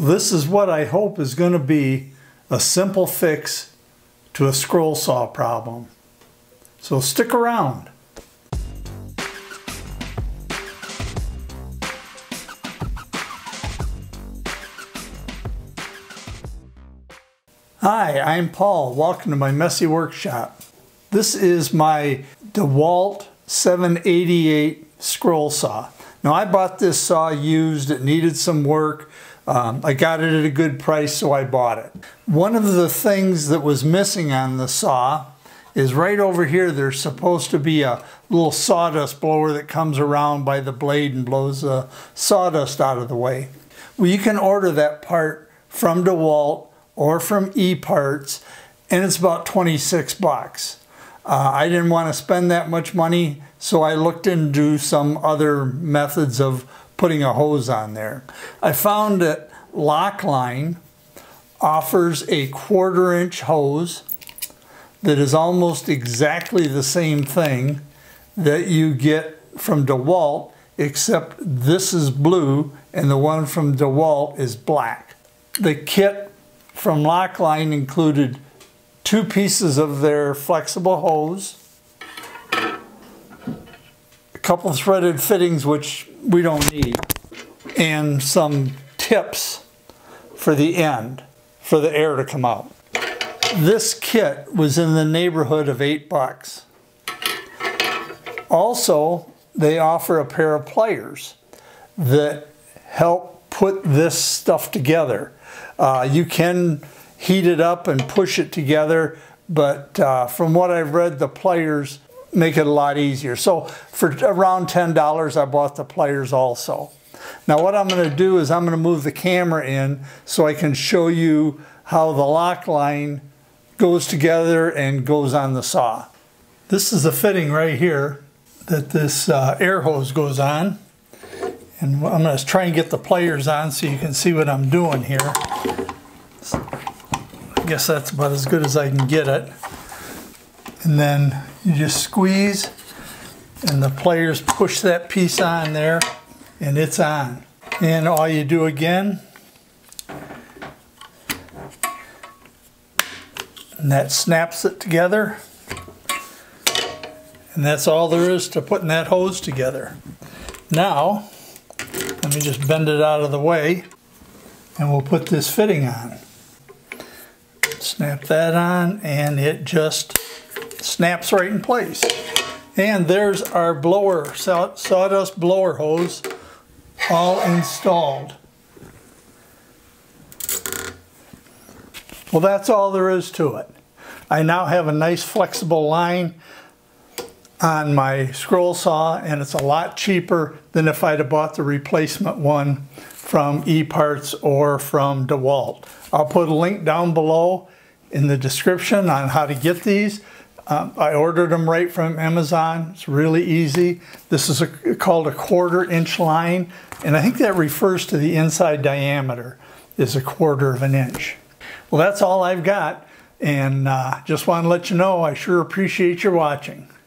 This is what I hope is going to be a simple fix to a scroll saw problem. So stick around. Hi, I'm Paul. Welcome to my messy workshop. This is my DeWalt 788 scroll saw. Now I bought this saw used. It needed some work. I got it at a good price, so I bought it. One of the things that was missing on the saw is right over here. There's supposed to be a little sawdust blower that comes around by the blade and blows the sawdust out of the way. Well, you can order that part from DeWalt or from eParts, and it's about 26 bucks. I didn't want to spend that much money, so I looked into some other methods of putting a hose on there. I found that Loc-Line offers a 1/4 inch hose that is almost exactly the same thing that you get from DeWalt, except this is blue and the one from DeWalt is black. The kit from Loc-Line included 2 pieces of their flexible hose, a couple threaded fittings, which we don't need, and some tips for the end for the air to come out. This kit was in the neighborhood of $8. Also, they offer a pair of pliers that help put this stuff together. You can heat it up and push it together, but from what I've read, the pliers make it a lot easier. So for around $10, I bought the pliers also. Now what I'm going to do is I'm going to move the camera in so I can show you how the Loc-Line goes together and goes on the saw. This is the fitting right here that this air hose goes on. And I'm going to try and get the pliers on so you can see what I'm doing here. I guess that's about as good as I can get it. And then you just squeeze and the pliers push that piece on there and it's on. And all you do again, and that snaps it together. And that's all there is to putting that hose together. Now, let me just bend it out of the way and we'll put this fitting on. Snap that on and it just snaps right in place. And there's our blower, sawdust blower hose, all installed. Well, that's all there is to it. I now have a nice flexible line on my scroll saw, and it's a lot cheaper than if I'd have bought the replacement one from eParts or from DeWalt. I'll put a link down below in the description on how to get these. I ordered them right from Amazon. It's really easy. This is called a 1/4 inch line, and I think that refers to the inside diameter is a 1/4 inch. Well, that's all I've got, and just want to let you know I sure appreciate your watching.